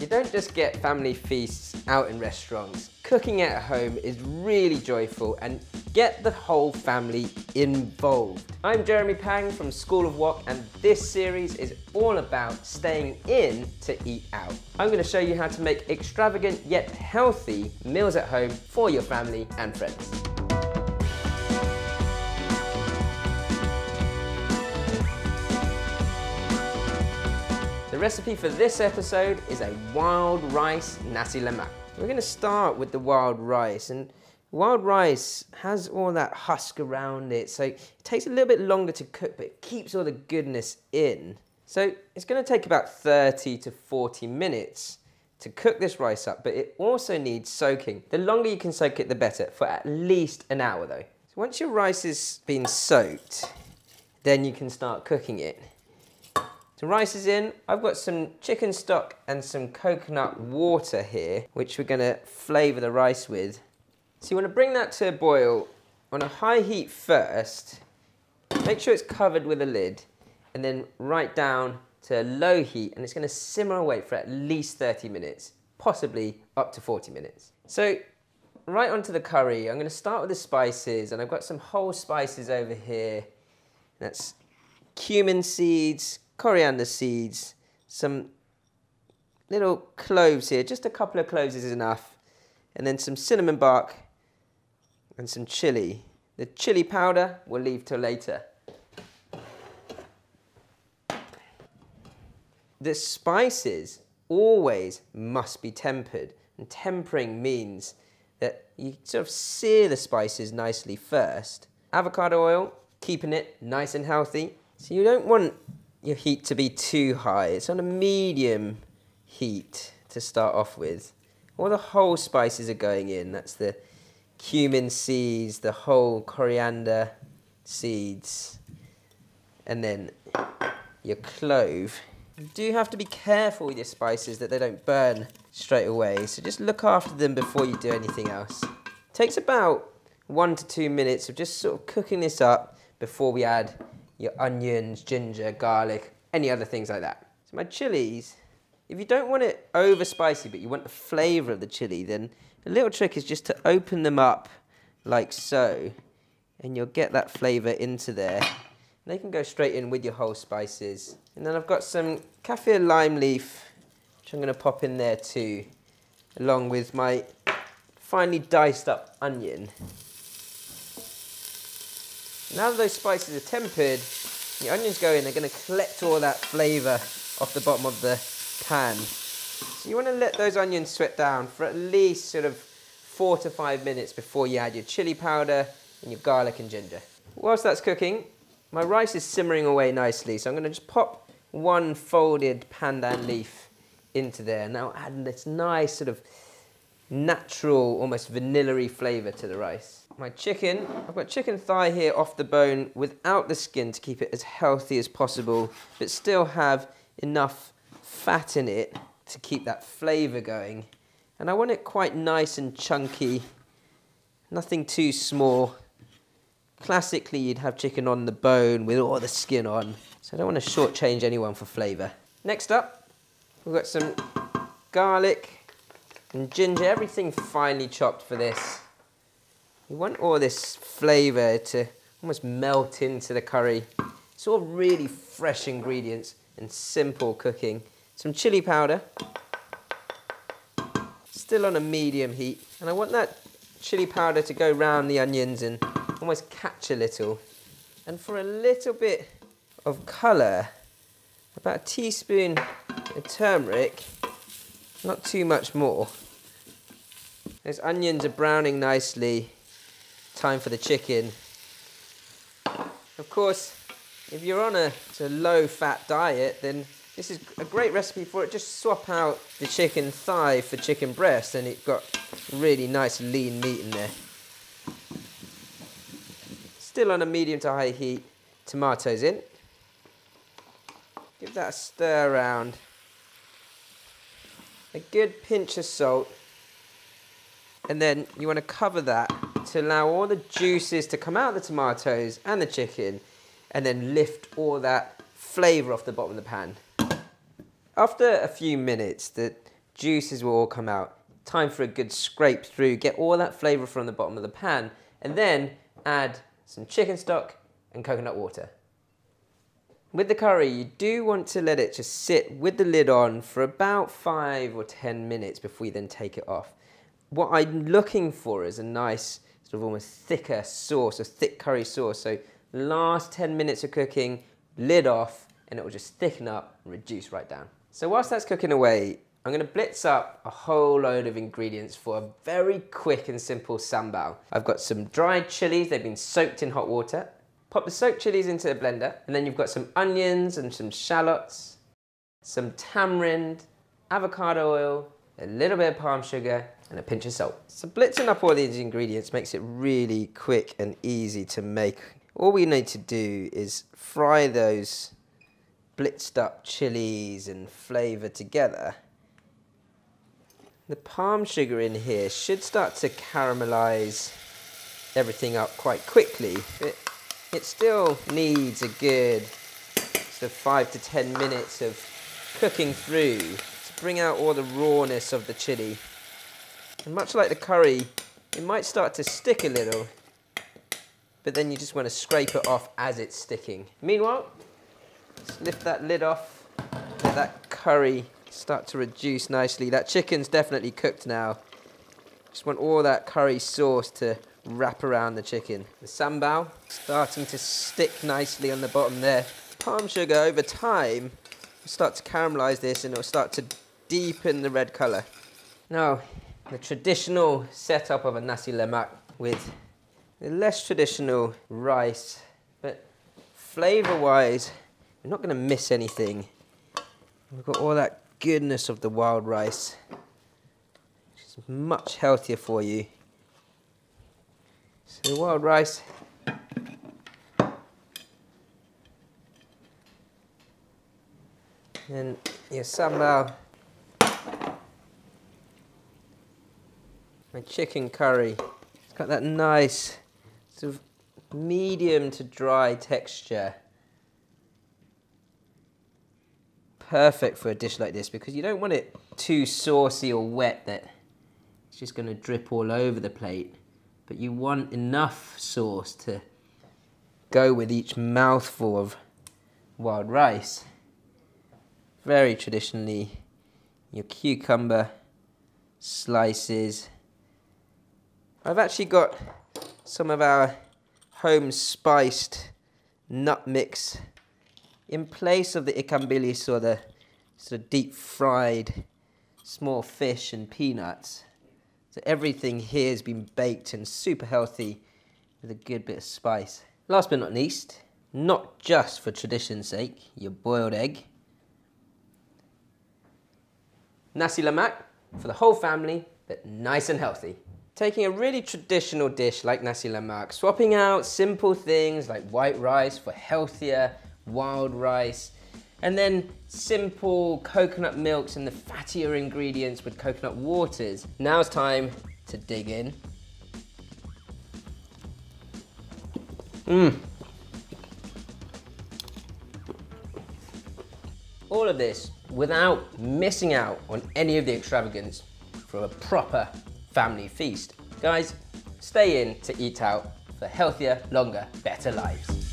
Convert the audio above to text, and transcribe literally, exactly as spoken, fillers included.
You don't just get family feasts out in restaurants. Cooking at home is really joyful and get the whole family involved. I'm Jeremy Pang from School of Wok, and this series is all about staying in to eat out. I'm going to show you how to make extravagant yet healthy meals at home for your family and friends. The recipe for this episode is a wild rice nasi lemak. We're going to start with the wild rice, and wild rice has all that husk around it, so it takes a little bit longer to cook, but it keeps all the goodness in. So it's going to take about thirty to forty minutes to cook this rice up, but it also needs soaking. The longer you can soak it, the better, for at least an hour though. So once your rice has been soaked, then you can start cooking it. So rice is in. I've got some chicken stock and some coconut water here, which we're gonna flavor the rice with. So you wanna bring that to a boil on a high heat first, make sure it's covered with a lid, and then right down to low heat, and it's gonna simmer away for at least thirty minutes, possibly up to forty minutes. So right onto the curry, I'm gonna start with the spices, and I've got some whole spices over here. That's cumin seeds, coriander seeds, some little cloves here, just a couple of cloves is enough, and then some cinnamon bark and some chili. The chili powder we'll leave till later. The spices always must be tempered, and tempering means that you sort of sear the spices nicely first. Avocado oil, keeping it nice and healthy. So you don't want your heat to be too high. It's on a medium heat to start off with. All the whole spices are going in. That's the cumin seeds, the whole coriander seeds, and then your clove. You do have to be careful with your spices that they don't burn straight away, so just look after them before you do anything else. It takes about one to two minutes of just sort of cooking this up before we add your onions, ginger, garlic, any other things like that. So my chilies, if you don't want it over spicy, but you want the flavor of the chili, then a little trick is just to open them up like so, and you'll get that flavor into there. And they can go straight in with your whole spices. And then I've got some kaffir lime leaf, which I'm gonna pop in there too, along with my finely diced up onion. Now that those spices are tempered, the onions go in, they're going to collect all that flavour off the bottom of the pan. So you want to let those onions sweat down for at least sort of four to five minutes before you add your chilli powder and your garlic and ginger. Whilst that's cooking, my rice is simmering away nicely, so I'm going to just pop one folded pandan leaf into there. Now adding this nice sort of natural, almost vanilla-y flavour to the rice. My chicken, I've got chicken thigh here off the bone without the skin to keep it as healthy as possible, but still have enough fat in it to keep that flavour going. And I want it quite nice and chunky, nothing too small. Classically, you'd have chicken on the bone with all the skin on, so I don't want to shortchange anyone for flavour. Next up, we've got some garlic and ginger, everything finely chopped for this. You want all this flavour to almost melt into the curry. It's all really fresh ingredients and simple cooking. Some chilli powder, still on a medium heat. And I want that chilli powder to go round the onions and almost catch a little. And for a little bit of colour, about a teaspoon of turmeric, not too much more. Those onions are browning nicely. Time for the chicken. Of course, if you're on a, a low-fat diet, then this is a great recipe for it. Just swap out the chicken thigh for chicken breast, and you've got really nice lean meat in there. Still on a medium to high heat, tomatoes in. Give that a stir around. A good pinch of salt, and then you want to cover that to allow all the juices to come out of the tomatoes and the chicken, and then lift all that flavour off the bottom of the pan. After a few minutes, the juices will all come out. Time for a good scrape through, get all that flavour from the bottom of the pan, and then add some chicken stock and coconut water. With the curry, you do want to let it just sit with the lid on for about five or ten minutes before you then take it off. What I'm looking for is a nice sort of almost thicker sauce, a thick curry sauce. So last ten minutes of cooking, lid off, and it will just thicken up and reduce right down. So whilst that's cooking away, I'm gonna blitz up a whole load of ingredients for a very quick and simple sambal. I've got some dried chilies, they've been soaked in hot water. Pop the soaked chilies into a blender, and then you've got some onions and some shallots, some tamarind, avocado oil, a little bit of palm sugar, and a pinch of salt. So blitzing up all these ingredients makes it really quick and easy to make. All we need to do is fry those blitzed up chilies and flavor together. The palm sugar in here should start to caramelize everything up quite quickly. It It still needs a good sort of five to ten minutes of cooking through to bring out all the rawness of the chili. And much like the curry, it might start to stick a little, but then you just want to scrape it off as it's sticking. Meanwhile, just lift that lid off, let that curry start to reduce nicely. That chicken's definitely cooked now. Just want all that curry sauce to wrap around the chicken. The sambal starting to stick nicely on the bottom there. Palm sugar over time will start to caramelize this and it'll start to deepen the red color. Now, the traditional setup of a nasi lemak with the less traditional rice, but flavor-wise, we're not gonna miss anything. We've got all that goodness of the wild rice, which is much healthier for you. So the wild rice, and your sambal, my chicken curry. It's got that nice sort of medium to dry texture. Perfect for a dish like this because you don't want it too saucy or wet that it's just going to drip all over the plate. But you want enough sauce to go with each mouthful of wild rice. Very traditionally, your cucumber slices. I've actually got some of our home spiced nut mix in place of the ikan bilis, or the sort of deep fried small fish and peanuts. So everything here has been baked and super healthy with a good bit of spice. Last but not least, not just for tradition's sake, your boiled egg. Nasi lemak for the whole family, but nice and healthy. Taking a really traditional dish like nasi lemak, swapping out simple things like white rice for healthier wild rice, and then simple coconut milks and the fattier ingredients with coconut waters. Now it's time to dig in. Mmm. All of this without missing out on any of the extravagance for a proper family feast. Guys, stay in to eat out for healthier, longer, better lives.